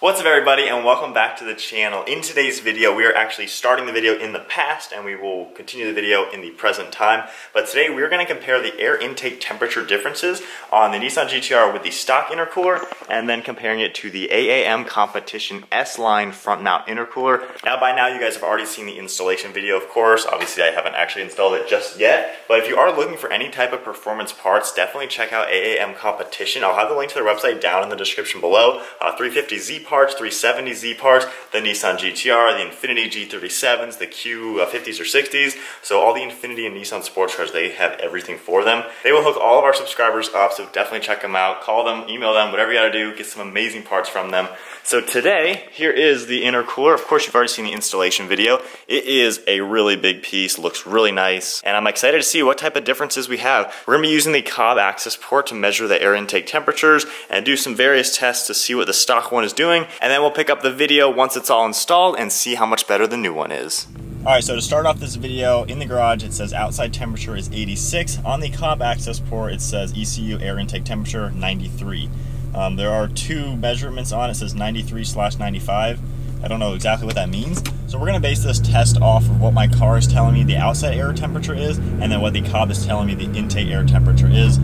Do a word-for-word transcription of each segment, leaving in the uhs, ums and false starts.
What's up everybody and welcome back to the channel. In today's video we are actually starting the video in the past and we will continue the video in the present time. But today we're going to compare the air intake temperature differences on the Nissan G T R with the stock intercooler and then comparing it to the A A M Competition S-Line front mount intercooler. Now by now you guys have already seen the installation video of course. Obviously I haven't actually installed it just yet. But if you are looking for any type of performance parts, definitely check out A A M Competition. I'll have the link to their website down in the description below. Uh, three fifty Z parts, three seventy Z parts, the Nissan G T R, the Infiniti G thirty-sevens, the Q fifties or sixties. So all the Infiniti and Nissan sports cars, they have everything for them. They will hook all of our subscribers up, so definitely check them out. Call them, email them, whatever you gotta do, get some amazing parts from them. So today, here is the intercooler. Of course, you've already seen the installation video. It is a really big piece, looks really nice, and I'm excited to see what type of differences we have. We're gonna be using the C O B B AccessPort to measure the air intake temperatures and do some various tests to see what the stock one is doing. And then we'll pick up the video once it's all installed and see how much better the new one is. Alright, so to start off this video, in the garage it says outside temperature is eighty-six. On the C O B B AccessPort it says E C U air intake temperature ninety-three. Um, there are two measurements on it. It says ninety-three slash ninety-five. I don't know exactly what that means. So we're going to base this test off of what my car is telling me the outside air temperature is and then what the C O B B is telling me the intake air temperature is.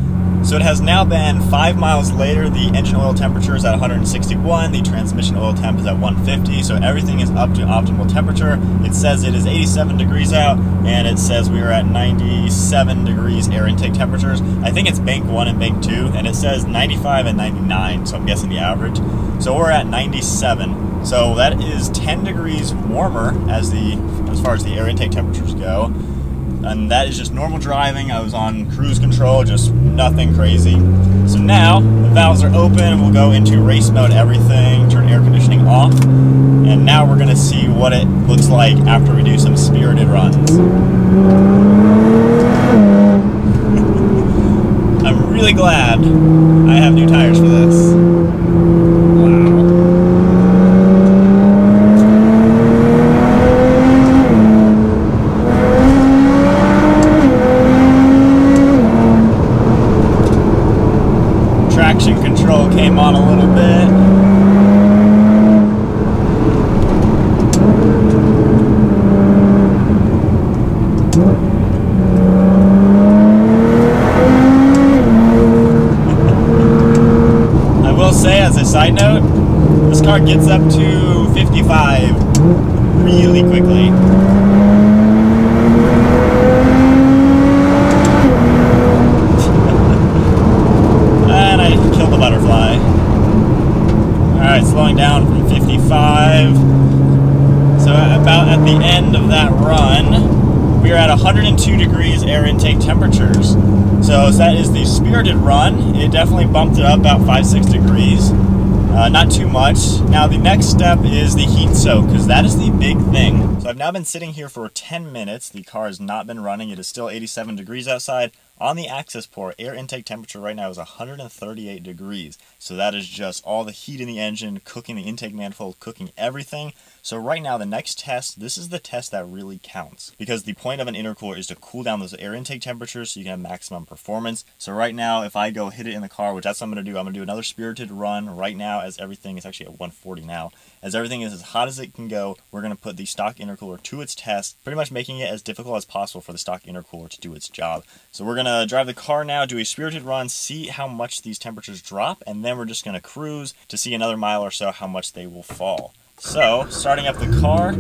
So it has now been five miles later, the engine oil temperature is at one hundred sixty-one, the transmission oil temp is at one hundred fifty, so everything is up to optimal temperature. It says it is eighty-seven degrees out, and it says we are at ninety-seven degrees air intake temperatures. I think it's bank one and bank two, and it says ninety-five and ninety-nine, so I'm guessing the average. So we're at ninety-seven. So that is ten degrees warmer as the as far as the air intake temperatures go. And that is just normal driving. I was on cruise control, just nothing crazy. So now the valves are open, we'll go into race mode, everything, turn air conditioning off, and now we're gonna see what it looks like after we do some spirited runs. I'm really glad I have new tires for this. Traction control came on a little bit. I will say, as a side note, this car gets up to fifty-five really quickly. Slowing down from fifty-five, so about at the end of that run, we are at one hundred two degrees air intake temperatures. So, so that is the spirited run. It definitely bumped it up about five, six degrees. Uh, not too much. Now the next step is the heat soak, because that is the big thing. So I've now been sitting here for ten minutes. The car has not been running. It is still eighty-seven degrees outside. On the AccessPort, air intake temperature right now is one hundred thirty-eight degrees. So that is just all the heat in the engine, cooking the intake manifold, cooking everything. So right now, the next test, this is the test that really counts, because the point of an intercooler is to cool down those air intake temperatures so you can have maximum performance. So right now, if I go hit it in the car, which that's what I'm gonna do, I'm gonna do another spirited run right now as everything is actually at one forty now. As everything is as hot as it can go, we're gonna put the stock intercooler to its test, pretty much making it as difficult as possible for the stock intercooler to do its job. So we're gonna Uh, drive the car now, do a spirited run, see how much these temperatures drop, and then we're just going to cruise to see another mile or so how much they will fall. So, starting up the car,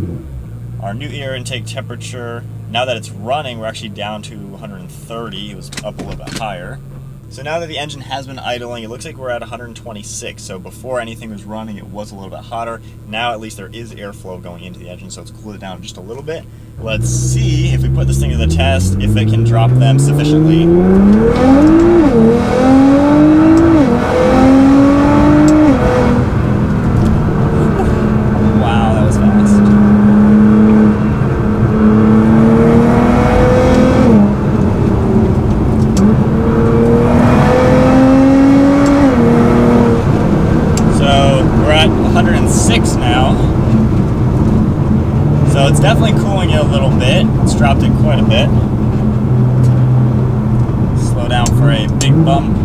our new air intake temperature, now that it's running, we're actually down to one hundred thirty. It was up a little bit higher. So now that the engine has been idling, it looks like we're at one hundred twenty-six. So before anything was running, it was a little bit hotter. Now at least there is airflow going into the engine, so it's cooled it down just a little bit. Let's see if we put this thing to the test, if it can drop them sufficiently. Wow, that was fast. one hundred six now, so it's definitely cooling it a little bit. It's dropped it quite a bit. Slow down for a big bump.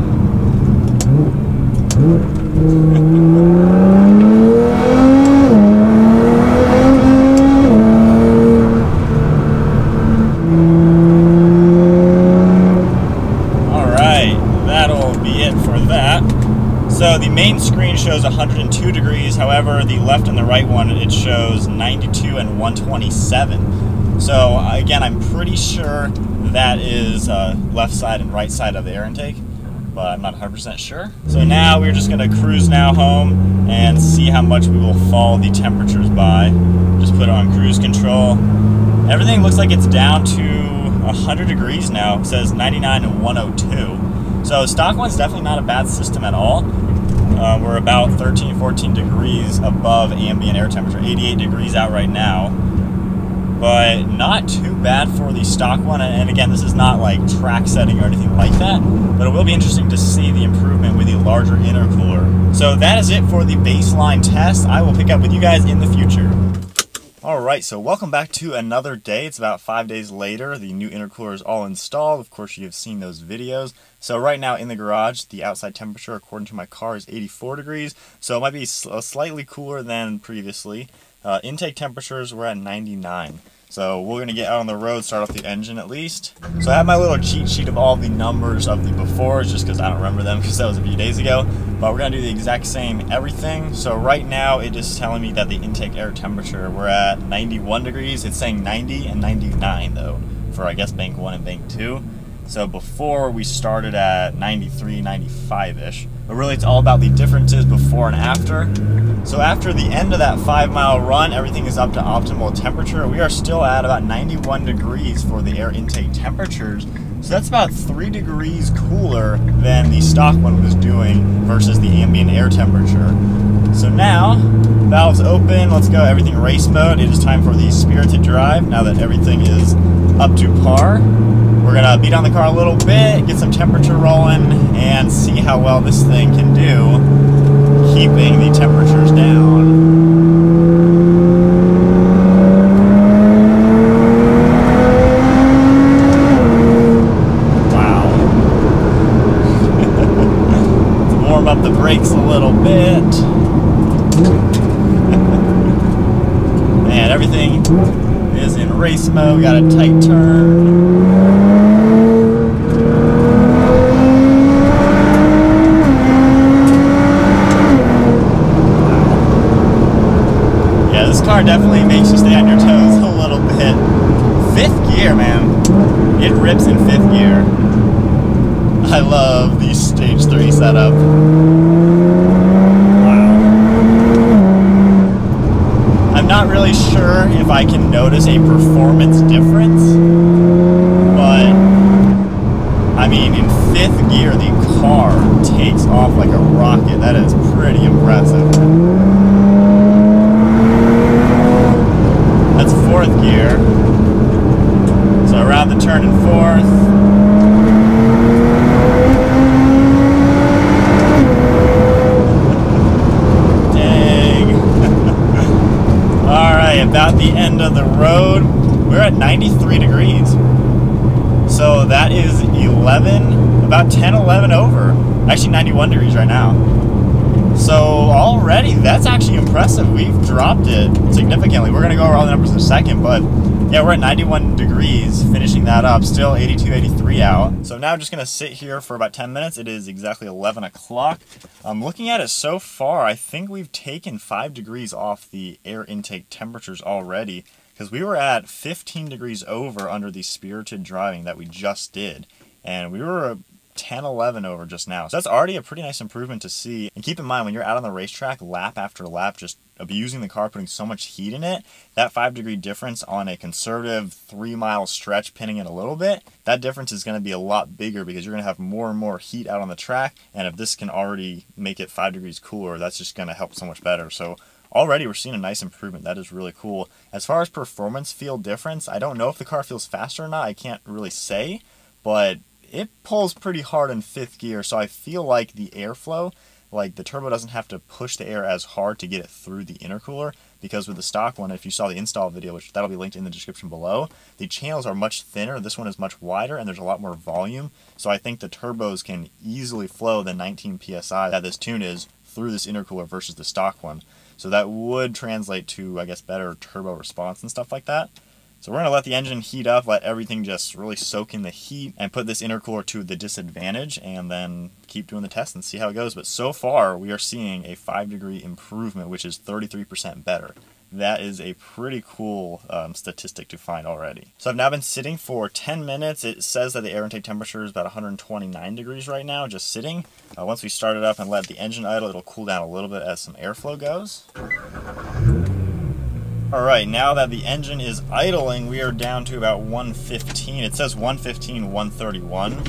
that. So the main screen shows one hundred two degrees, however the left and the right one, it shows ninety-two and one twenty-seven. So again, I'm pretty sure that is uh, left side and right side of the air intake, but I'm not one hundred percent sure. So now we're just gonna cruise now home and see how much we will fall the temperatures by. Just put on cruise control. Everything looks like it's down to one hundred degrees now. It says ninety-nine and one oh two. So stock one's definitely not a bad system at all. Uh, we're about thirteen, fourteen degrees above ambient air temperature, eighty-eight degrees out right now. But not too bad for the stock one. And again, this is not like track setting or anything like that, but it will be interesting to see the improvement with the larger intercooler. So that is it for the baseline test. I will pick up with you guys in the future. All right, so welcome back to another day. It's about five days later. The new intercooler is all installed. Of course, you have seen those videos. So right now in the garage, the outside temperature, according to my car, is eighty-four degrees. So it might be slightly cooler than previously. Uh, intake temperatures were at ninety-nine. So we're gonna get out on the road, start off the engine at least. So I have my little cheat sheet of all the numbers of the befores, just because I don't remember them because that was a few days ago. But we're gonna do the exact same everything. So right now it is telling me that the intake air temperature, we're at ninety-one degrees. It's saying ninety and ninety-nine though, for I guess bank one and bank two. So before we started at ninety-three, ninety-five-ish. But really it's all about the differences before and after. So after the end of that five mile run, everything is up to optimal temperature. We are still at about ninety-one degrees for the air intake temperatures. So that's about three degrees cooler than the stock one was doing versus the ambient air temperature. So now, valves open, let's go, everything race mode. It is time for the spirited drive now that everything is up to par. We're gonna beat on the car a little bit, get some temperature rolling, and see how well this thing can do, keeping the temperatures down. Wow. Let's warm up the brakes a little bit. Man, everything is in race mode, got a tight turn. Definitely makes you stay on your toes a little bit. Fifth gear, man. It rips in fifth gear. I love the stage three setup. Wow. I'm not really sure if I can notice a performance difference, but I mean, in fifth gear, the car takes off like a rocket. That is pretty impressive. Fourth gear, so around the turn and fourth, dang. Alright, about the end of the road, we're at ninety-three degrees, so that is eleven, about ten, eleven over, actually ninety-one degrees right now. So already, that's actually impressive. We've dropped it significantly. We're going to go over all the numbers in a second, but yeah, we're at ninety-one degrees, finishing that up. Still eighty-two, eighty-three out. So now I'm just going to sit here for about ten minutes. It is exactly eleven o'clock. Um, looking at it so far, I think we've taken five degrees off the air intake temperatures already, because we were at fifteen degrees over under the spirited driving that we just did. And we were ten, eleven over just now. So that's already a pretty nice improvement to see. And keep in mind, when you're out on the racetrack, lap after lap, just abusing the car, putting so much heat in it, that five degree difference on a conservative three mile stretch, pinning it a little bit, that difference is going to be a lot bigger because you're going to have more and more heat out on the track. And if this can already make it five degrees cooler, that's just going to help so much better. So already we're seeing a nice improvement. That is really cool. As far as performance feel difference, I don't know if the car feels faster or not. I can't really say, but it pulls pretty hard in fifth gear, so I feel like the airflow, like the turbo doesn't have to push the air as hard to get it through the intercooler, because with the stock one, if you saw the install video, which that'll be linked in the description below, the channels are much thinner, this one is much wider, and there's a lot more volume, so I think the turbos can easily flow the nineteen P S I that this tune is through this intercooler versus the stock one. So that would translate to, I guess, better turbo response and stuff like that. So we're gonna let the engine heat up, let everything just really soak in the heat and put this intercooler to the disadvantage, and then keep doing the test and see how it goes. But so far we are seeing a five degree improvement, which is thirty-three percent better. That is a pretty cool um, statistic to find already. So I've now been sitting for ten minutes. It says that the air intake temperature is about one hundred twenty-nine degrees right now, just sitting. Uh, once we start it up and let the engine idle, it'll cool down a little bit as some airflow goes. All right, now that the engine is idling, we are down to about one fifteen. It says one fifteen, one thirty-one.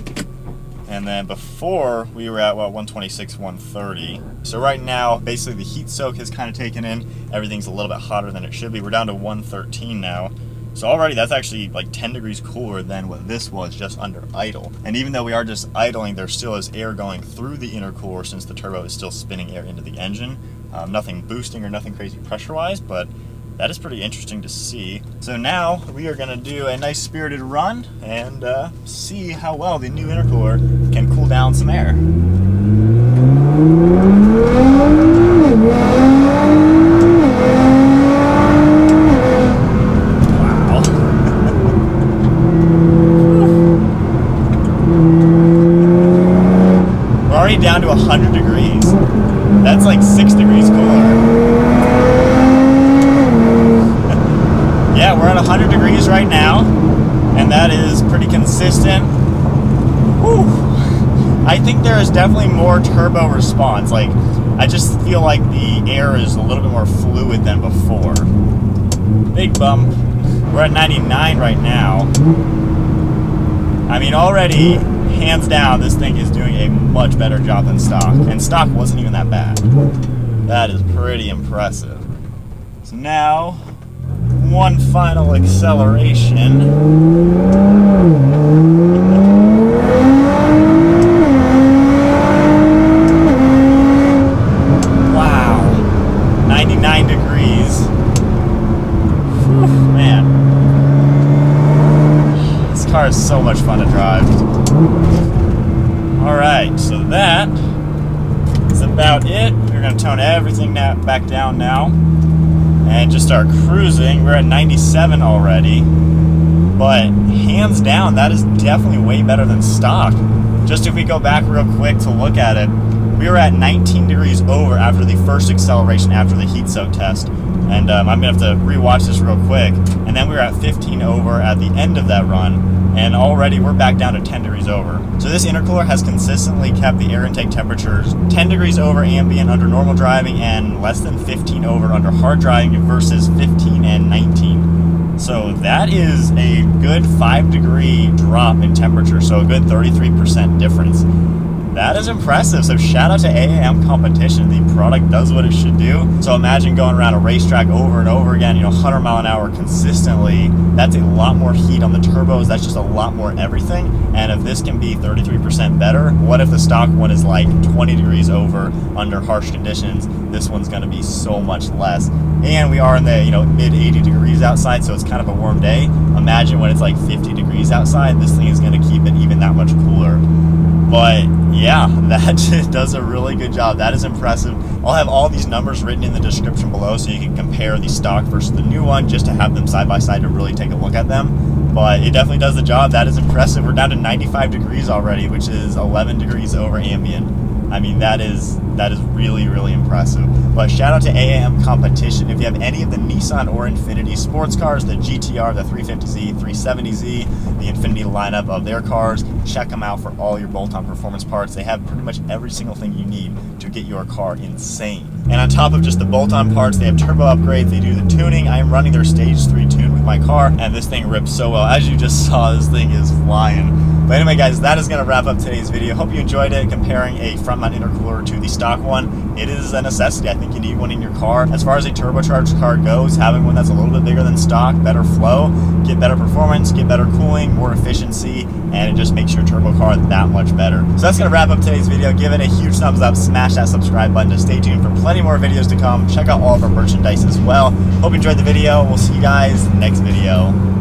And then before we were at, well, one twenty-six, one thirty. So right now, basically the heat soak has kind of taken in. Everything's a little bit hotter than it should be. We're down to one thirteen now. So already that's actually like ten degrees cooler than what this was just under idle. And even though we are just idling, there still is air going through the intercooler since the turbo is still spinning air into the engine. Um, nothing boosting or nothing crazy pressure-wise, but that is pretty interesting to see. So now we are gonna do a nice spirited run and uh, see how well the new intercooler can cool down some air. Wow. We're already down to one hundred degrees. That's like six degrees cooler. Yeah, we're at one hundred degrees right now, and that is pretty consistent. Whew. I think there is definitely more turbo response. Like, I just feel like the air is a little bit more fluid than before. Big bump. We're at ninety-nine right now. I mean, already, hands down, this thing is doing a much better job than stock. And stock wasn't even that bad. That is pretty impressive. So now, one final acceleration. Wow, ninety-nine degrees. Whew, man, this car is so much fun to drive. All right, so that is about it. We're gonna tone everything back down now and just start cruising. We're at ninety-seven already, but hands down, that is definitely way better than stock. Just if we go back real quick to look at it, we were at nineteen degrees over after the first acceleration after the heat soak test, and um, I'm gonna have to rewatch this real quick, and then we were at fifteen over at the end of that run, and already we're back down to ten degrees over. So this intercooler has consistently kept the air intake temperatures ten degrees over ambient under normal driving and less than fifteen over under hard driving versus fifteen and nineteen. So that is a good five degree drop in temperature, so a good thirty-three percent difference. That is impressive, so shout out to A A M Competition. The product does what it should do. So imagine going around a racetrack over and over again, you know, one hundred mile an hour consistently. That's a lot more heat on the turbos. That's just a lot more everything. And if this can be thirty-three percent better, what if the stock one is like twenty degrees over under harsh conditions? This one's gonna be so much less. And we are in the, you know, mid eighty degrees outside, so it's kind of a warm day. Imagine when it's like fifty degrees outside, this thing is gonna keep it even that much cooler. But yeah, that does a really good job. That is impressive. I'll have all these numbers written in the description below so you can compare the stock versus the new one just to have them side by side to really take a look at them. But it definitely does the job. That is impressive. We're down to ninety-five degrees already, which is eleven degrees over ambient. I mean, that is that is really, really impressive. But shout out to A A M Competition. If you have any of the Nissan or Infiniti sports cars, the G T R, the three fifty Z, three seventy Z, the Infiniti lineup of their cars, check them out for all your bolt-on performance parts. They have pretty much every single thing you need to get your car insane. And on top of just the bolt-on parts, they have turbo upgrades, they do the tuning. I am running their stage three tune with my car, and this thing rips so well. As you just saw, this thing is flying. But anyway, guys, that is gonna wrap up today's video. Hope you enjoyed it, comparing a front mount intercooler to the stock one. It is a necessity. I think you need one in your car. As far as a turbocharged car goes, having one that's a little bit bigger than stock, better flow, get better performance, get better cooling, more efficiency, and it just makes your turbo car that much better. So that's gonna wrap up today's video. Give it a huge thumbs up, smash that subscribe button to stay tuned for plenty more videos to come. Check out all of our merchandise as well. Hope you enjoyed the video. We'll see you guys next video.